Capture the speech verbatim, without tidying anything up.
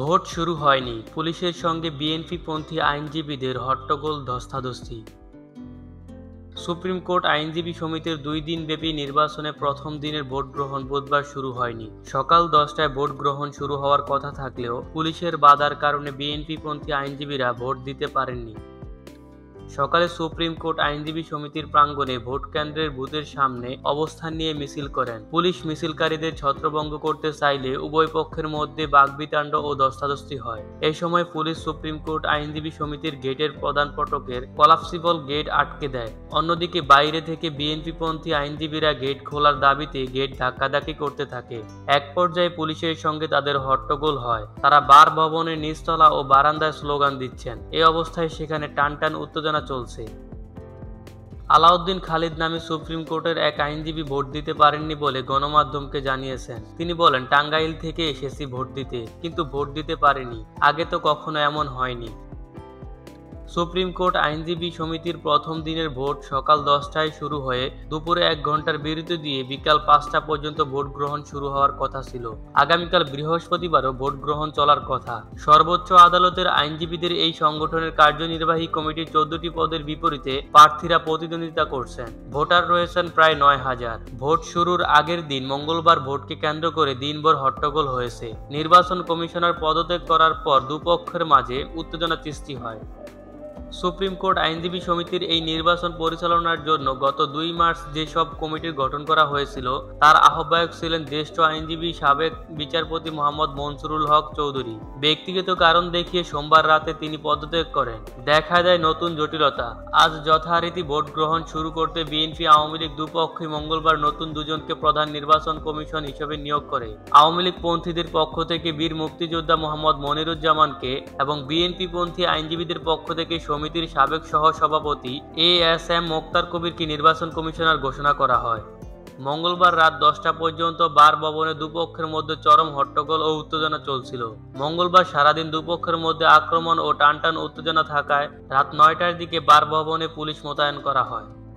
Vote শুরু হয়নি, পুলিশের সঙ্গে বিএনপিপন্থী আইনজীবীদের হট্টগোল, ধস্তাধস্তি। সুপ্রিম কোর্ট আইনজীবী সমিতির দুই দিনব্যাপী নির্বাচনে প্রথম দিনের ভোট গ্রহণ বুধবার শুরু হয়নি। সকাল দশটায় ভোট গ্রহণ শুরু হওয়ার কথা থাকলেও পুলিশের বাধার কারণে বিএনপিপন্থী আইনজীবীরা ভোট দিতে পারেননি। সকালে সুপ্রিম কোর্ট আইনজীবী সমিতির প্রাঙ্গণে ভোট কেন্দ্রের বুথের সামনে অবস্থান নিয়ে মিছিল করেন। পুলিশ মিছিলকারীদের ছত্রভঙ্গ করতে চাইলে উভয় পক্ষের মধ্যে বাগবিতাণ্ড ও ধস্তাধস্তি হয়। এই সময় পুলিশ সুপ্রিম কোর্ট আইনজীবী সমিতির গেটের প্রধান ফটকের কলাপসিবল গেট আটকে দেয়। অন্যদিকে বাইরে থেকে বিএনপিপন্থী আইনজীবীরা গেট খোলার দাবিতে গেট ধাক্কাধাক্কি করতে থাকে। এক পর্যায়ে পুলিশের সঙ্গে তাদের হট্টগোল হয়। তারা বার ভবনের নিচতলা ও বারান্দায় স্লোগান দিচ্ছেন। এই অবস্থায় সেখানে টানটান উত্তেজনা চলছে। আলাউদ্দীন খালিদ নামে সুপ্রিম কোর্টের এক আইনজীবী ভোট দিতে পারেননি বলে গণমাধ্যমকে জানিয়েছেন। তিনি বলেন, টাঙ্গাইল থেকে এসেছি ভোট দিতে, কিন্তু ভোট দিতে পারিনি, আগে তো কখনো এমন হয়নি। সুপ্রিম কোর্ট আইনজীবী সমিতির প্রথম দিনের ভোট সকাল দশটায় শুরু হয়ে দুপুরে এক ঘন্টার বিরতি দিয়ে বিকাল পাঁচটা পর্যন্ত ভোট গ্রহণ শুরু হওয়ার কথা ছিল। আগামীকাল বৃহস্পতিবারও ভোট গ্রহণ চলার কথা। সর্বোচ্চ আদালতের আইনজীবীদের এই সংগঠনের কার্যনির্বাহী কমিটির চোদ্দটি পদের বিপরীতে প্রার্থীরা প্রতিদ্বন্দ্বিতা করছেন। ভোটার রয়েছেন প্রায় নয় হাজার। ভোট শুরুর আগের দিন মঙ্গলবার ভোটকে কেন্দ্র করে দিনভর হট্টগোল হয়েছে। নির্বাচন কমিশনার পদত্যাগ করার পর দুপক্ষের মাঝে উত্তেজনা সৃষ্টি হয়। সুপ্রিম কোর্ট আইনজীবী সমিতির এই নির্বাচন পরিচালনার জন্য গত দুই মার্চ যেসব কমিটির গঠন করা হয়েছিল তার আহ্বায়ক ছিলেন জ্যেষ্ঠ আইনজীবী সাবেক বিচারপতি মোহাম্মদ মনসুরুল হক চৌধুরী। ব্যক্তিগত কারণ দেখিয়ে সোমবার রাতে তিনি পদত্যাগ করেন। দেখা দেয় নতুন জটিলতা। আজ যথারীতি ভোট গ্রহণ শুরু করতে বিএনপি আওয়ামী লীগ দুপক্ষই মঙ্গলবার নতুন দুজনকে প্রধান নির্বাচন কমিশন হিসেবে নিয়োগ করে। আওয়ামী লীগ পন্থীদের পক্ষ থেকে বীর মুক্তিযোদ্ধা মোহাম্মদ মনিরুজ্জামানকে এবং বিএনপি পন্থী আইনজীবীদের পক্ষ থেকে সমিতির সাবেক সহ সভাপতি এ এস এম মোক্তার কবিরকে নির্বাচন কমিশনার ঘোষণা করা হয়। মঙ্গলবার রাত দশটা পর্যন্ত বার ভবনে দুপক্ষের মধ্যে চরম হট্টগোল ও উত্তেজনা চলছিল। মঙ্গলবার সারাদিন দুপক্ষের মধ্যে আক্রমণ ও টানটান উত্তেজনা থাকায় রাত নয়টার দিকে বার ভবনে পুলিশ মোতায়েন করা হয়।